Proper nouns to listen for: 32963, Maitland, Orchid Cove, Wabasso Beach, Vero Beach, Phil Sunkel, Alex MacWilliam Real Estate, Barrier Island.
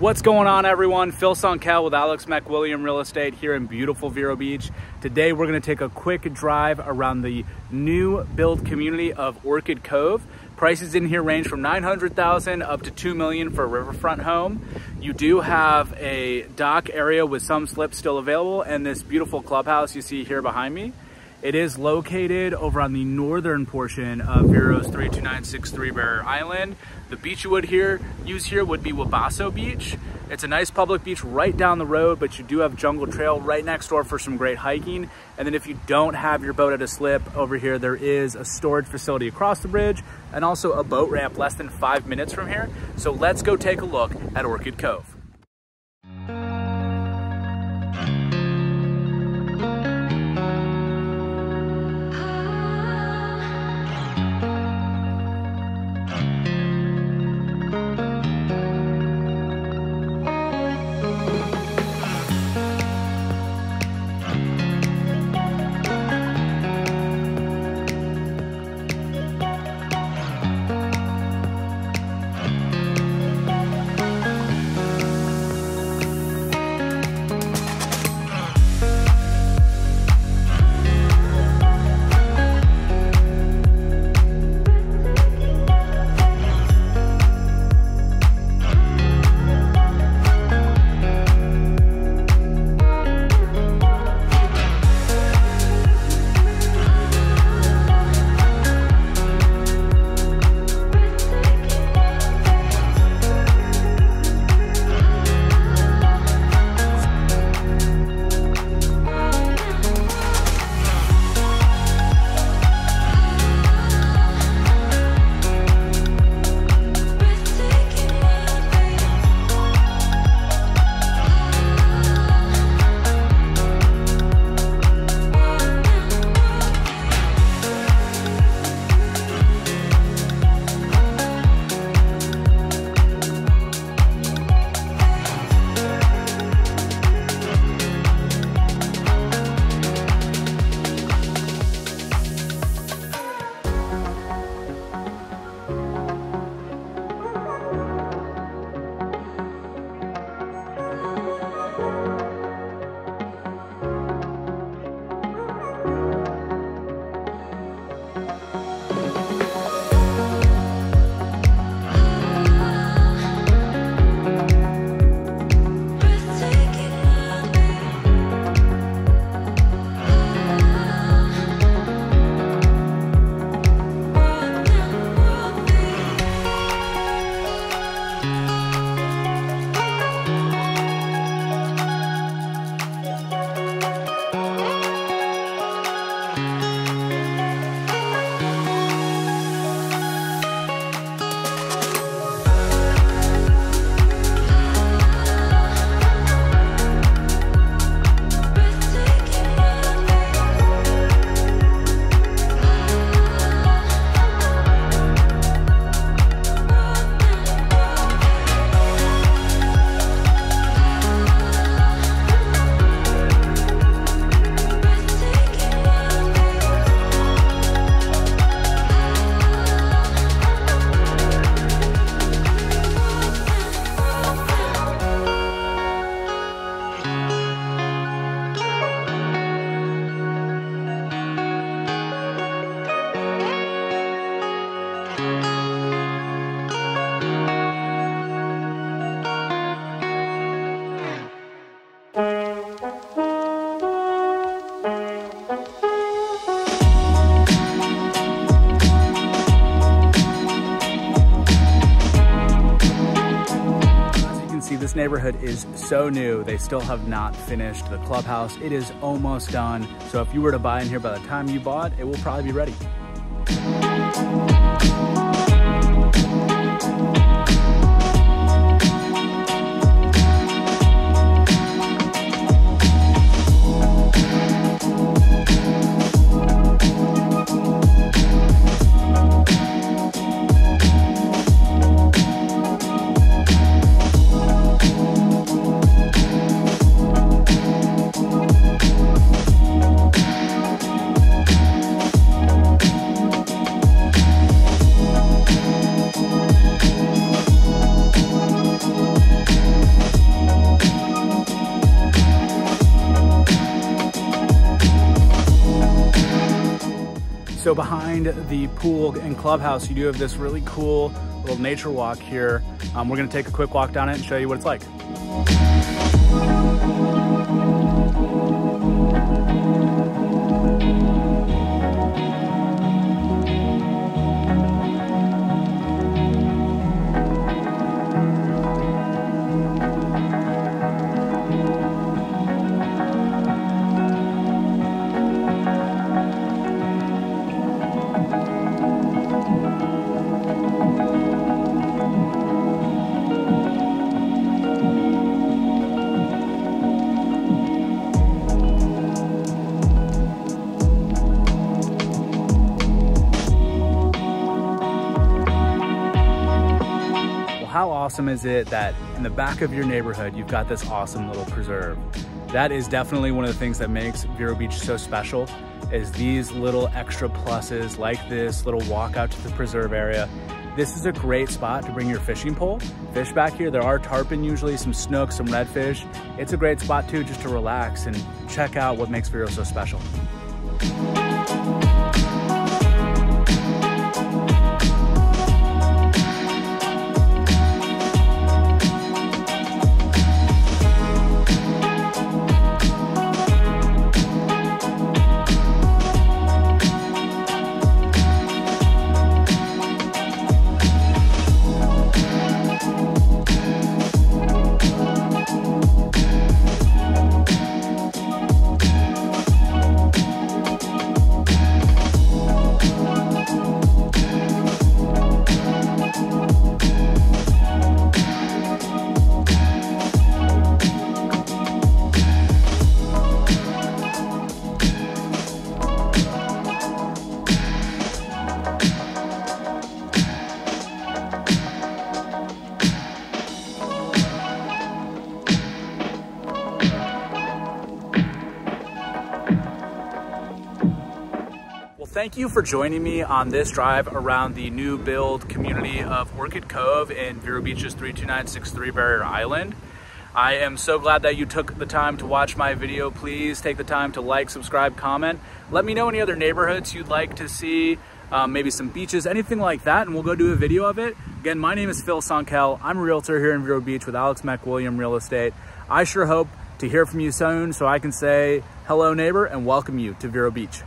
What's going on, everyone? Phil Sunkel with Alex MacWilliam Real Estate here in beautiful Vero Beach. Today we're going to take a quick drive around the new build community of Orchid Cove. Prices in here range from $900,000 up to $2 million for a riverfront home. You do have a dock area with some slips still available and this beautiful clubhouse you see here behind me. It is located over on the northern portion of Vero's 32963 Barrier Island. The beach you would use here would be Wabasso Beach. It's a nice public beach right down the road, but you do have Jungle Trail right next door for some great hiking. And then if you don't have your boat at a slip over here, there is a storage facility across the bridge and also a boat ramp less than 5 minutes from here. So let's go take a look at Orchid Cove. This neighborhood is so new. They still have not finished the clubhouse. It is almost done. So if you were to buy in here, by the time you bought, it will probably be ready. So behind the pool and clubhouse, you do have this really cool little nature walk here. We're gonna take a quick walk down it and show you what it's like. How awesome is it that in the back of your neighborhood, you've got this awesome little preserve? That is definitely one of the things that makes Vero Beach so special, is these little extra pluses like this little walk out to the preserve area. This is a great spot to bring your fishing pole, fish back here. There are tarpon usually, some snook, some redfish. It's a great spot too just to relax and check out what makes Vero so special. Thank you for joining me on this drive around the new build community of Orchid Cove in Vero Beach's 32963 Barrier Island. I am so glad that you took the time to watch my video. Please take the time to like, subscribe, comment. Let me know any other neighborhoods you'd like to see, maybe some beaches, anything like that, and we'll go do a video of it. Again, my name is Phil Sunkel. I'm a realtor here in Vero Beach with Alex MacWilliam Real Estate. I sure hope to hear from you soon so I can say hello neighbor and welcome you to Vero Beach.